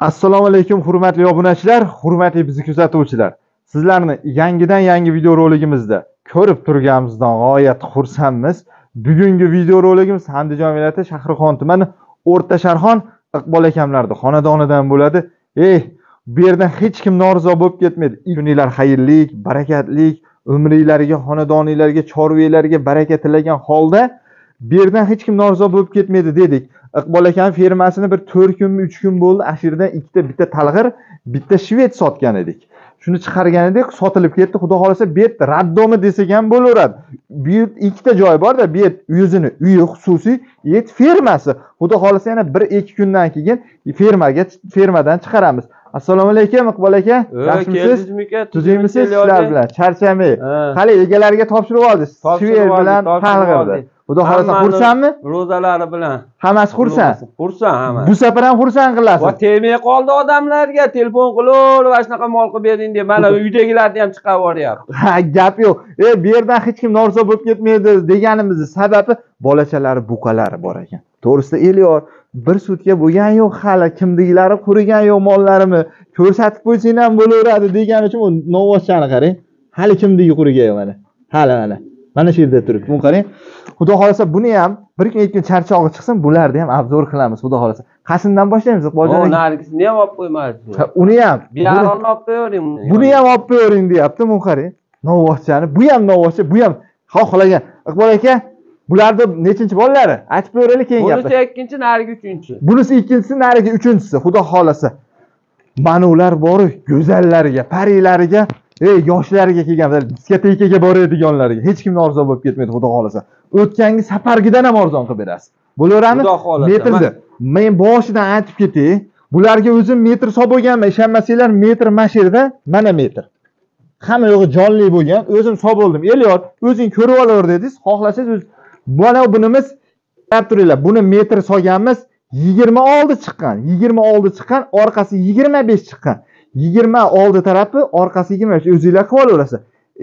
Assalomu alaykum hurmatli obunachilar, hurmatli bizni kuzatuvchilar. Sizlarni yangidan yangi video roligimizda ko'rib turganimizdan g'oyat xursandmiz. Bugungi video roligimiz Andijon viloyati Shahrixon tumani O'rta Sharxon Iqbol akamlarning xonadonidan bo'ladi. Bu yerdan hech kim norozi bo'lib ketmaydi. Kuninglar xayrli, barakatli, umringlarga, xonadoninglarga, chorvalarga baraka tilagan holda bu yerdan hech kim norozi bo'lib ketmaydi dedik. Iqbol akam firmasini bir 4 kun, 3 kun bo'ldi. Ashirdan bitta talg'ir, bitta shved sotgan edik. Shuni chiqargan edik, sotilib ketdi. Xudo xolasa, bu yer raddomi desak ham bo'laveradi. Bu yer ikkita joy bor-da, bu yer o'zini uyi xususiy, yet firmasi. Xudo xolasa yana 1-2 kundan keyin firmadan chiqaramiz. Assalomu alaykum Iqbol aka. Yaxshimisiz? Tuzingmisiz sizlar bilan? Charchamay. Hali egalariga topshirib oldik. Shved bilan talg'irdi. Xudo xolasa xursandmi? Ro'zalari bilan. Hammasi xursand. Xursand hammasi. Bu safar ham xursand qilasiz. Va tegmay qoldi odamlarga, telefon qilib, va shunaqa mol qilib bering deb. Mana uydagilarni ham chiqarib yuboryapti. Ha, gap yo'q. Bu yerdan hech kim norozi bo'lib ketmaydi deganimizni sababi bolachalari, buqalari bor ekan. To'g'risida elyor bir sutka bo'lgan yo'q, hali kimdiklari qurigan yo'q mollarimni ko'rsatib qo'ysang ham bo'laveradi degan uchun novvoschani qarang. Hali kimdiki qurigan mana. Hali mana shu yerda turibdi. Buni qarang. Xudo xolasa buni ham bir kun ikki charchog'i chiqsin, bularni ham obzor qilamiz xudo xolasa. Qasimdan boshlaymiz Iqboljon. O nargisini ham olib qo'ymadingiz. Uni ham bilarini olib qo'yavering. Buni ham olib qo'yavering deyapti Munqari. Novvochchani, bu ham novvochcha, bu ham xohlagan. Iqbol aka, bularda nechinchi bolalari? Aytib beraylik keyin gaplar. Bunisi ikkinchi, narigi uchinchi. Bunisi ikkinchisi, narigi uchinchisi. Xudo xolasa. Mana ular bor, go'zallariga, parilariga, yoshlarga kelgan, diskotekaga boradiganlarga hech kim norozi bo'lib ketmaydi xudo xolasa. O'tgangi safargidan ham arzon qilib berasiz. Bo'laveramiz? Metrni. Men boshidan aytib ketay. Bularga o'zim metr hisob bo'lganman, ishonmasanglar metr mashirda, mana metr. Hamma yo'g'i jonli bo'lgan. O'zim hisob oldim. Elyor, o'zing ko'rib olaver dedingiz. Xohlasangiz mana bunimiz qarab turinglar. Buni metr solganmiz, 26 chiqqan. 26 chiqqan, orqasi 25 chiqqan. 26 tarafi, orqasi 25. O'zinglar qilib olaverasiz.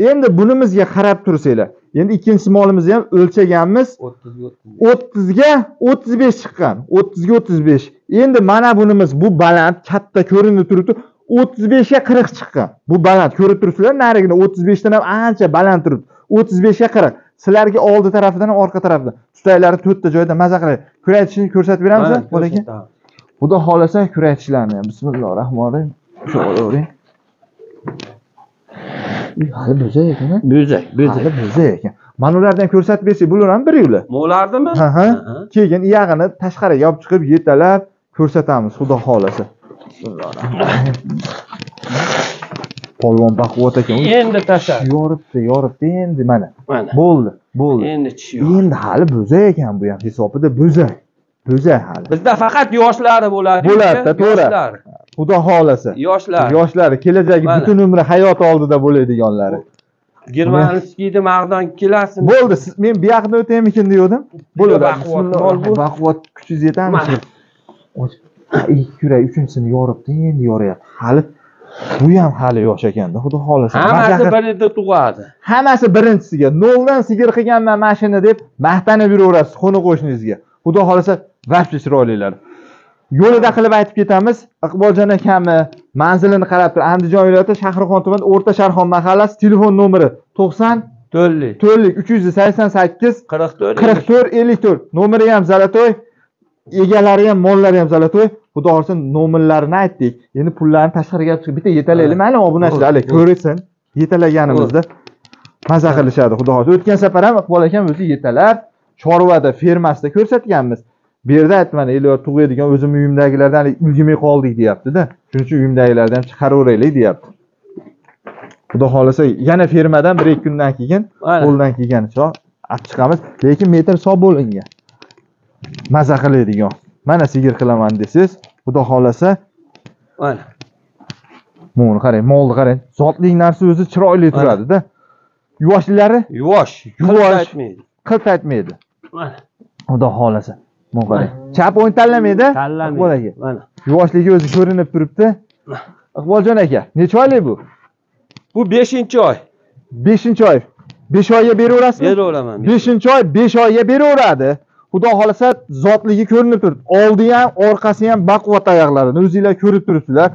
Endi bunimizga qarab tursanglar, endi ikkinchi molimizni ham o'lchaganmiz, 30 ga 35 chiqqan, 30 ga 35. Endi mana bunimiz, bu baland, katta ko'rinib turibdi, 35 ga 40 chiqqan. Bu baland, ko'rib turibsizlar, narigini 35 dan ham ancha baland turibdi, 35 ga 40. Sizlarga oldi tarafidan ham orqa tarafidan tutaylari to'rtta joyda maza qilay. Kuraytishni ko'rsatib beramiz, bo'lakan. Xudo xolasa kuraytishlarni ham bismillahirrohmanirrohim. O'sha hali bo'zak ekan. Bo'zak ekan. Mana ulardan ko'rsatib bersak, bular ham bir yo'la. Mo'lardanmi? Ha. Keyin iyag'ini tashqariga yopib chiqib, yetalab ko'rsatamiz, xudo xolasi. Polvon baquvvat ekan. Endi tashar. Yoribdi, endi mana. Bo'ldi. Endi chiqdi. Endi hali bo'zak ekan bu ham, hisobida bo'zak. Bo'zak hali. Bizda faqat yoshlari bo'ladi. Bo'ladi, to'g'ri. Xudo xolasi. Yoshlar kelajagi butun umri hayot oldida bo'ladiganlari. Germanskiyda mag'dan kelasin. Bo'ldi, siz men bu yoqdan o'taymikin degandim. Bo'ladi. Baquvvat kuchingiz yetadimi? Ikki kurak uchinchisini yoribdi, endi yorayapti. Hali bu ham hali yosh ekanda, xudo xolasi. Hammasi birida tug'adi. Hammasi birinchisiga, noldan sigir qilganman mashina deb maqtanib yuraverasiz qo'ni qo'shningizga. Xudo xolasi, vaqti chiroylilar. Yo'lida qilib aytib ketamiz. Iqboljon akami manzilini qarab tur. Andijon viloyati Shahrixon tumani O'rta Sharxon mahallasi, telefon nomeri 90 4 388 44 54. Nomeri ham Zalatoy, egalari ham, mollari ham Zalatoy. Xudo xolasa nomerlarini aytdik. Endi pullarni tashqariga olib chiqib bitta yetalaylik. Mana obunachilar ko'rsin. Yetalaganimizda mazza qilishadi xudo xolasa. O'tgan safar ham Iqbol akam o'zi yetalab chorvada fermasida ko'rsatganmiz. Bu yerda aytman, elyor tug'adigan o'zim uyimdagilardan ulgimay qoldik deyapti-da. Shuning uchun uyimdagilardan chiqaraveraylik deyapti. Xudo xolasa yana fermadan 1-2 kundan keyin qo'ldan kelganicha olib chiqamiz, lekin metr hisob bo'lingan. Maza qiladigan. Mana sigir qilaman desiz, xudo xolasa mana. Mana qarang, molni qarang. Zotli narsa o'zi chiroyli turadi-da. Yuvoshlari? Yuvosh. Qilt aytmaydi. Mana. Xudo xolasa Mo'g'ay. Chap o'yin tanlamaydi? Tanlamaydi. Mana. Yoshligi o'zi ko'rinib turibdi. Iqboljon aka, necha oylik bu? Bu 5-oy. 5-oy. 5 oyga beraverasizmi? Beraveraman. 5-oy 5 oyga beraveradi. Xudo xolasa zotligi ko'rinib turdi. Oldi ham, orqasi ham baquvvat oyoqlarini o'zingizlar ko'rib turibsizlar.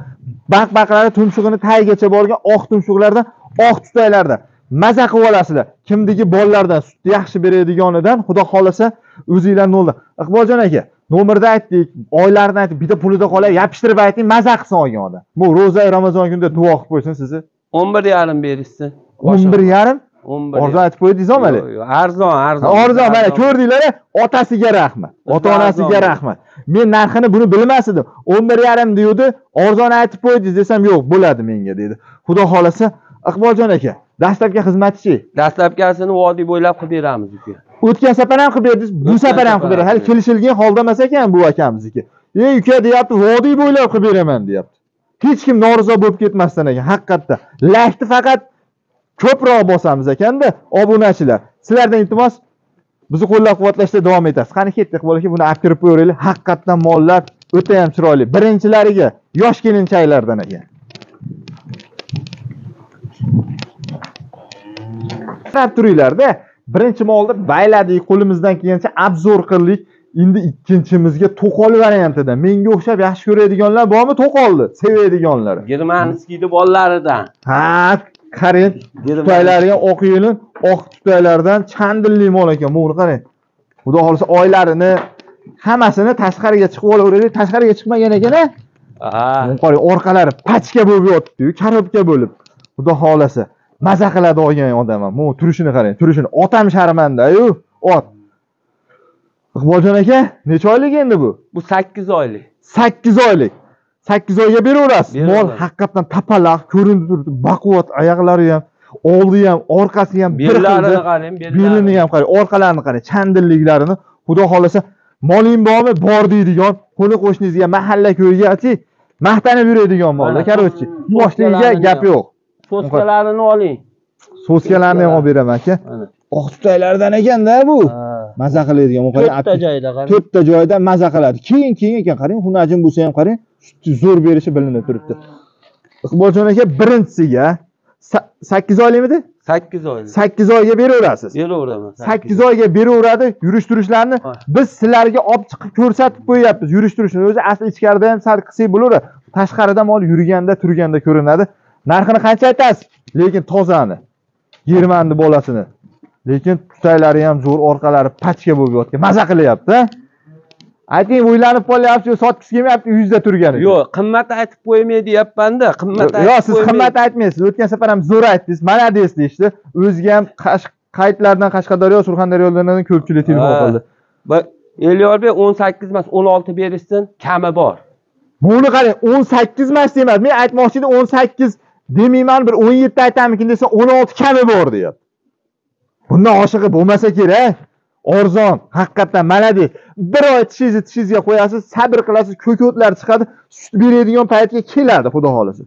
Baqbaqlari tumshug'ini tagigacha borgan oq tumshuqlardan, oq tutaylardan maza qilib olasizlar. Kimdagi bolalardan sutni yaxshi beradiganidan Xudo xolasa o'zingizlar noldi. Iqboljon aka, nomerda aytdik, oylarni aytib, bitta pulida qolay, yapishtirib ayting, maza qilsin olgan odam. Bu roza Ramazon kunida duo qilib qo'ysin sizni. 11.5 berishsin. 11.5 Orda aytib qo'ydingizmi hali? Yo'q, arzon. Arzon, mana ko'rdinglar-a, otasiga rahmat, ota-onasiga rahmat. Men narxini buni bilmas edim. 11.5 deydi, arzon aytib qo'ydingiz desam, yo'q, bo'ladi menga dedi. Xudo xolasa, Iqboljon aka, dastlabki xizmatchi. Dastlabkasini vodiy bo'ylab qilib beramiz uka. O'tgan safar ham qilib berdingiz, bu safar ham qilib beradi. Hali kelishilgan holda emas ekan bu akamizniki. "Ey uka", deyapti, "vodiy bo'ylab qilib beraman", deyapti. Hech kim norozi bo'lib ketmasdan ekan, haqiqatda. Lashni faqat ko'proq bosamiz ekanda obunachilar. Sizlardan iltimos bizni qo'llab-quvvatlashda davom etasiz. Qani ketdik, balki buni aktirib ko'raylik. Haqiqatdan mollar o'ta ham chiroyli. Birinchilariga yosh kelinchaklardan ekan. Qarab turinglar-da, birinchi molni bayladik, qo'limizdan kelgancha abzor qildik. Endi ikkinchimizga to'qol variantida menga o'xshab yaxshi ko'radiganlar bormi to'qolni? Sevadiganlar. Germanskiyni bolalaridan. Ha, qarang, tutaylarga oq yelin, oq tutaylardan chandilli mol ekan. Buni qarang. Xudo xolasa oylarini hammasini tashqariga chiqib olaveradi. Tashqariga chiqmagan ekan-a? Ha. Qo'y, orqalari pachka bo'lib yotibdi-yu, karobka bo'lib. Xudo xolasa maza qiladi olgan odam ham. Mo, turishini qarang, turishini. Otam sharmanda-yu, ot. Iqboljon aka, necha oylik endi bu? Bu 8 oylik. 8 oylik. 8 oyga beraverasiz. Mol haqiqatan tapalaq, ko'rinib turdi, baquvvat, oyoqlari ham, oldi ham, orqasi ham, belarini qarang, belini ham qarang, orqalarini qarang, chandilliklarini. Xudo xolasa, moling bormi? Bor deydigan, qo'ni qo'shningizga, mahalla ko'yiga ayting, maqtanib yuradigan molda, karochki. Boshligiga gap yo'q. Soskalarini oling. Soskalarini ham olib beraman aka. Oq tutaylardan ekan-da bu. Maza qiladigan, qarang, 4 ta joyda qarang. 4 ta joyda maza qiladi. Keng ekan, qarang, xunajim bo'lsa ham qarang. Zo'r berishi bilinib turibdi. Iqboljon aka, birinchisiga 8 oylikmidi? 8 oylik. 8 oyga beraverasiz. Beraveraman. 8 oyga beraveradi yurish-turishlarni. Biz sizlarga olib chiqib ko'rsatib qo'yapmiz. Yurish-turishni o'zi asli ichkarida ham sal qilsak bo'laveradi. Tashqarida mol yurganda, turganda ko'rinadi. Narxini qancha aytasiz? Lekin tozani, germanni bolasini. Lekin tutaylari ham zo'r, orqalari pachka bo'lib yotgan. Maza qilyapti. Ayting, o'ylanib qolyapsiz, sotgis kelmayapti, yuzda turgani. Yo'q, qimmat aytib qo'ymay deyapman-da, qimmat aytib. Yo'q, siz qimmat aytmaysiz. O'tgan safar ham zo'r aytdingiz, mana deysiz ishni. O'ziga ham qaytlardan Qashqadaryo, Surxondaryolardan ko'pchilik telefon qildi. Va Elyorbek 18 emas, 16 berishsin, kami bor. Buni qarang, 18 emas demas. Men aytmoqchi edim 18 demayman, bir 17 aytamikin desa 16 kami bor deyapti. Bundan oshig'i bo'lmasa kerak. Arzon, haqiqatan mana deb. Bir oy tishingizga qo'yasiz, sabr qilasiz, ko'kotlar chiqadi, sut beradigan paytga keladi, xudo xolasi.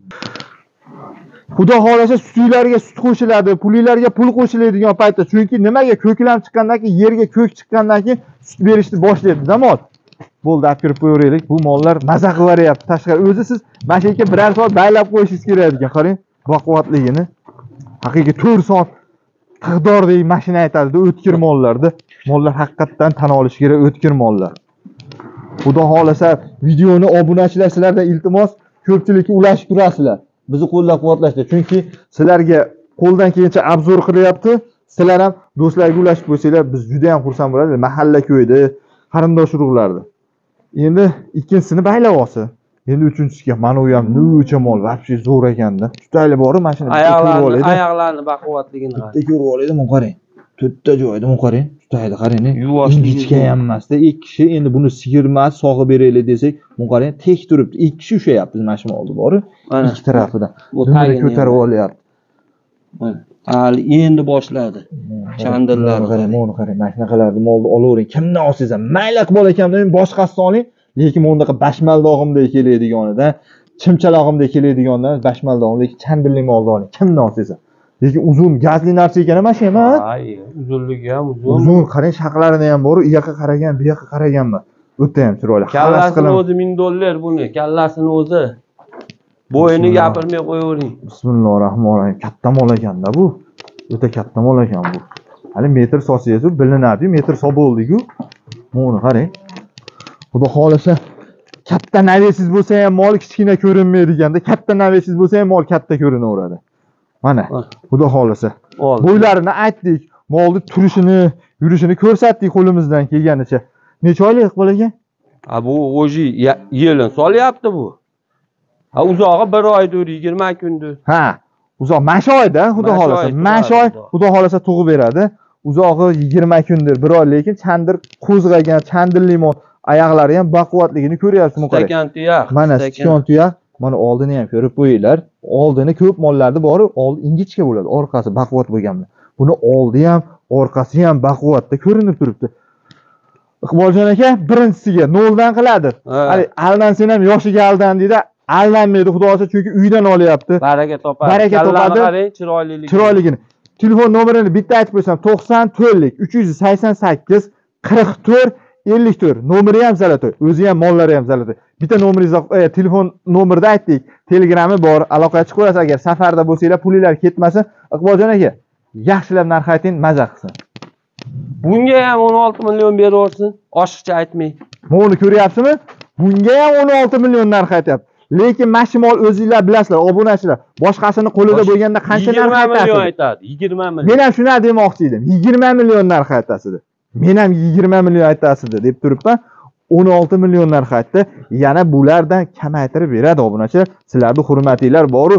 Xudo xolasi sutlariga sut qo'shiladi, pulinglarga pul qo'shiladigan paytda, chunki nimaga ko'klam chiqqandan keyin, yerga ko'k chiqqandan keyin sut berishni boshlaydi, zamon. Bo'ldi, akirib qo'yaylik. Bu mollar maza qilib beryapti. Tashqari o'zi siz mana shu yerga birar soat baylab qo'yishingiz kerak ekan, qarang, baquvvatligini. Haqiqiy 4 soat taqdordagi mashina aytadi, o'tkir mollarda. Mollar haqiqatdan tan olish kerak, o'tkir mollar. Xudo xolasa videoni obunachilar sizlardan iltimos ko'pchilikka ulashib turasizlar. Bizni qo'llab-quvvatlashda, chunki sizlarga qo'ldan kelgancha abzor qilyapti. Sizlar ham do'stlarga ulashib qo'ysanglar, biz juda ham xursand bo'lamiz. Mahalla ko'yda, qarindosh urug'larda. Endi ikkinchisini baylab olsa, endi uchinchisiga mana u ham nechta mol, vaqti zo'r ekanda. Tutayli bormi, mana shuni ko'rib olaydi. Oyoqlarini baquvvatligini qarang. Bitta ko'rib olaydi, mana qarang. 4 ta joyda mana qarang. Tutaydi, qarang, yuvosh ichgan ham emasda, 2 kishi. Endi buni sigirmas, sog'i beraylik desak, mana qarang, tek turibdi. 2 kishi ushayapmiz mana shu molni bori. Ikki tarafidan. Buni ko'tarib olyapti. Mana hali endi boshladi. Chandillarni qarang, mana qarang, mana shunaqalarni molni olavering. Kimdan olsangiz ham, mayli Iqbol akamdan, men boshqasini oling. Lekin bundaqa bashmaldog'imda keladiganidan, chimchalog'imda keladiganidan bashmaldog'im, lekin chandilli molni oling. Kimdan olsangiz. Lekin uzun gazli narsa ekan mana shu ham. Ha, uzunligi ham uzun. Uzun, qarang, shaqlarini ham bor, u yoqqa qaragan, bu yoqqa qaraganmi? O'ta ham chiroyli. Kallasini o'zi $1000 buni, kallasini o'zi. Bo'yini gapirmay qo'yavering. Bismillahir rohmanir rohim. Katta mol ekanda bu. O'ta katta mol ekan bu. Hali metr so'siyasi bilinadi-yu, metr so'b bo'ldi-ku. Mana qarang. Xudo xolasa katta navesiz bo'lsa ham mol kichkina ko'rinmaydiganda, katta navesiz bo'lsa ham mol katta ko'rinaveradi. Mana xudo xolasa. Bo'ylarini aytdik, molni turishini, yurishini ko'rsatdik qo'limizdan kelganicha. Necha oylik Iqbol? Ha bu o'zi yelin solyapti bu. Ha uzoqi 1 oydir, 20 kundir. Ha, uzoq mashoyda, xudo xolasa. Mashoy xudo xolasa tug'ib beradi. Uzoqi 20 kundir, 1 oy, lekin chandir qo'zg'agan, chandirli mol, oyoqlari ham baquvvatligini ko'ryapsiz mu qarang. Stakan tuyoq. Mana stakan tuyoq, mana oldini ham ko'rib qo'yinglar. Oldini ko'p mollarda bor, old ingichka bo'ladi, orqasi baquvvat bo'lganmi. Buni oldi ham, orqasi ham baquvvatda ko'rinib turibdi. Iqboljon aka birinchisiga 0 dan qiladi. Hali aldansen ham yoshiga aldandida aldanmaydi xudo xolasa, chunki uydan olyapti. Baraka topadi. Baraka topadi. Chiroyliligini. Chiroyligini. Telefon nomerini bitta aytib qo'ysam 94lik 388 44 54. Nomeri ham Zalatoy, o'zi ham mollari ham Zalatoy. Bitta nomeringizni telefon nomerida aytdik. Telegrammi bor, aloqaga chiqib ko'rasiz agar safarda bo'lsanglar, pulinglar ketmasin. Iqboljon aka, yaxshilab narx ayting, mazza qilsin. Bunga ham 16 milyon beraversin. Oshiqcha aytmang. Buni ko'ryapsizmi? Bunga ham 16 million narx aytayapti. Lekin mashimol o'zingizlar bilasizlar, obunachilar. Boshqasini qo'lida bo'lganda qancha narx aytadi? 20 million. Men ham shuna demoqchi edim. 20 million narx aytasizdi. Men ham 20 million aytasizdi deb turibman. 16 million narx aytdi. Yana bulardan kamaytirib beradi obunachilar. Sizlarning hurmatinglar bor-ku.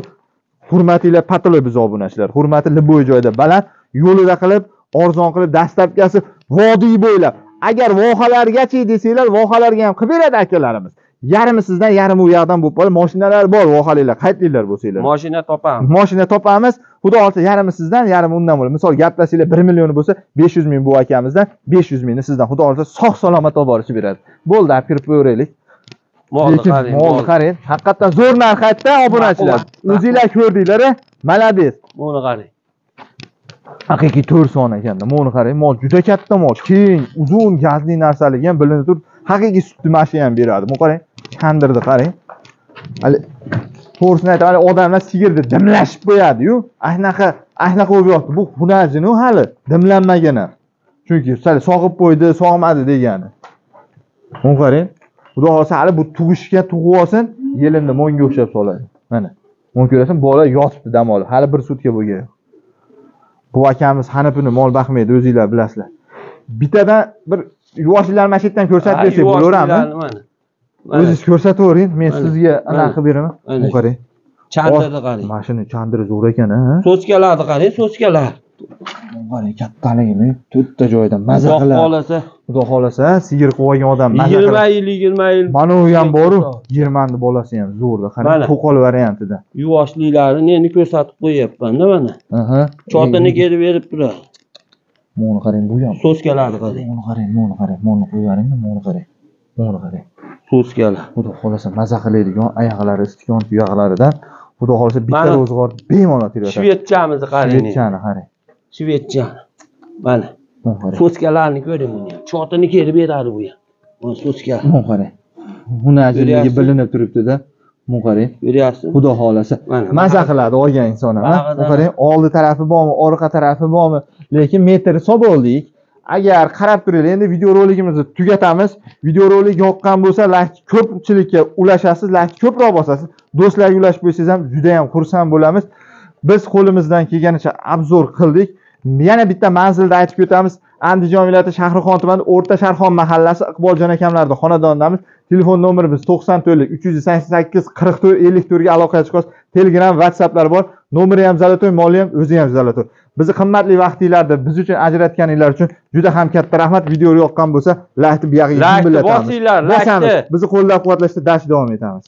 Hurmatinglar patlab biz obunachilar. Hurmatli bo'y joyda baland, yo'lida qilib orzon qilib dastlabkasi vodiy bo'ylab. Agar vohalargacha desanglar, vohalarga ham qilib beradi akalarimiz. Yarimi sizdan, yarimi u yoqdan bo'lib qoladi. Mashinalar bor, vohalinglar, qaytinglar bo'lsanglar. Mashina topamiz. Mashina topamiz. Xudo xolasa yarimi sizdan, yarimi undan bo'ladi. Misol gaplashinglar 1 million bo'lsa, 500 ming bu akamizdan, 500 mingni sizdan. Xudo xolasa sog' salomat olib borishib beradi. Bo'ldi, kirib ko'raylik. Mol qarang. Haqiqatan zo'r narx aytdi obunachilar. O'zingizlar ko'rdinglar, malades. Mol qarang. Haqiqiy 4 son ekanda. Mana qarang, mol juda katta mol, keng, uzun, gazli narsaligi ham bilinib turib, haqiqiy sutni mashi ham beradi. Mana qarang, chandirdi qarang. Hali to'g'risini aytib, hali odamlar sigirni dimlashib qo'yadi-yu. Ahnaqa bo'lib yotdi. Bu hunajini hali dimlanmagan ham. Chunki hali sog'ib qo'ydi, sog'madi degani. Mana qarang, xudo xolasa hali bu tug'ishga tug'ib olsin, yelinni monga o'xshab soladi. Mana. Mana ko'rasan, bola yotibdi dam olib. Hali 1 sutka bo'lgan. Bu akamiz hanipini mol baxmaydi, o'zingizlar bilasizlar. Bittadan bir yuvoshlarni mashindan ko'rsatib bersak bo'laveradi. O'zingiz ko'rsatavering, men sizga narxi beraman. Bu qarang. Chandirni qarang. Mashina chandiri zo'r ekan, ha? So'chkalarni qarang, so'chkalar. Qarang, kattaligini, 4 ta joydan maza qiladi. Xudo xolasa, sigir qo'ygan odam maza qiladi. 20 yil. Mana u ham bor-ku, 20 ning bolasi ham zo'rda. Qarang, to'qol variantida. Yuvoshliklarini meni ko'rsatib qo'yapman-da mana. Aha. Chotini kelib berib turadi. Mana qarang, bu ham. So'chkalarni qarang. Mana qarang. Mana qo'yaring-da, mana qarang. So'chkalar. Xudo xolasa maza qiladigan oyoqlari, istikon tuyoqlaridan. Xudo xolasa bitta ro'zg'or bemalol tiryotadi. Shvetchamizni qarang. Shvetchani qarang. Shvetcha. Mana. So'chkalarni ko'ring buni. Chotini kelib beradi bu ham. Mana so'chka. Mana qarang. Hunajligi bilinib turibdi-da. Mana qarang. Ko'ryapsiz? Xudo xolasa. Maza qiladi olgan inson ham. Mana qarang, oldi tarafi bormi, orqa tarafi bormi, lekin metri so'b oldik. Agar qarab turinglar, endi videorolikimizni tugatamiz. Videorolik yoqqan bo'lsa, like ko'pchilikka ulashasiz, like ko'proq bosasiz. Do'stlarga ulashib qo'ysangiz ham juda ham xursand bo'lamiz. Biz qo'limizdan kelganicha obzor qildik. Yana bitta manzilda aytib o'tamiz. Andijon viloyati Shahrixon tumani O'rta Sharxon mahallasi Iqboljon akamlarda xonadonidamiz. Telefon nomerimiz 94 388 44 54 ga aloqaga chiqasiz. Telegram, WhatsApplar bor. Nomeri ham Zalatoy, moli ham o'zi ham Zalatoy. Bizi qimmatli vaqtinglarda biz uchun ajratganingiz uchun juda ham katta rahmat. Video yoqqan bo'lsa, like tib yog'ing bilan. Like bosinglar, like. Bizni qo'llab-quvvatlashda dash davom etamiz.